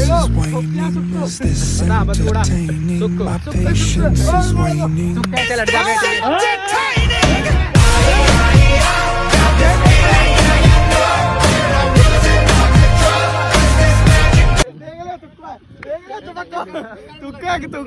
is waning. Is this entertaining? My patience is waning. Entertaining.